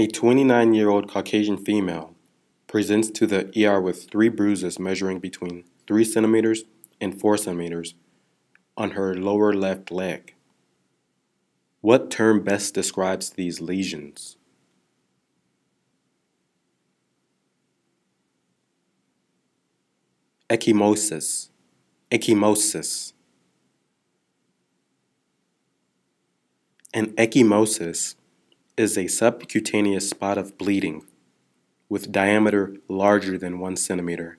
A 29-year-old Caucasian female presents to the ER with 3 bruises measuring between 3 centimeters and 4 centimeters on her lower left leg. What term best describes these lesions? Ecchymosis. Ecchymosis. An ecchymosis is a subcutaneous spot of bleeding with diameter larger than 1 centimeter.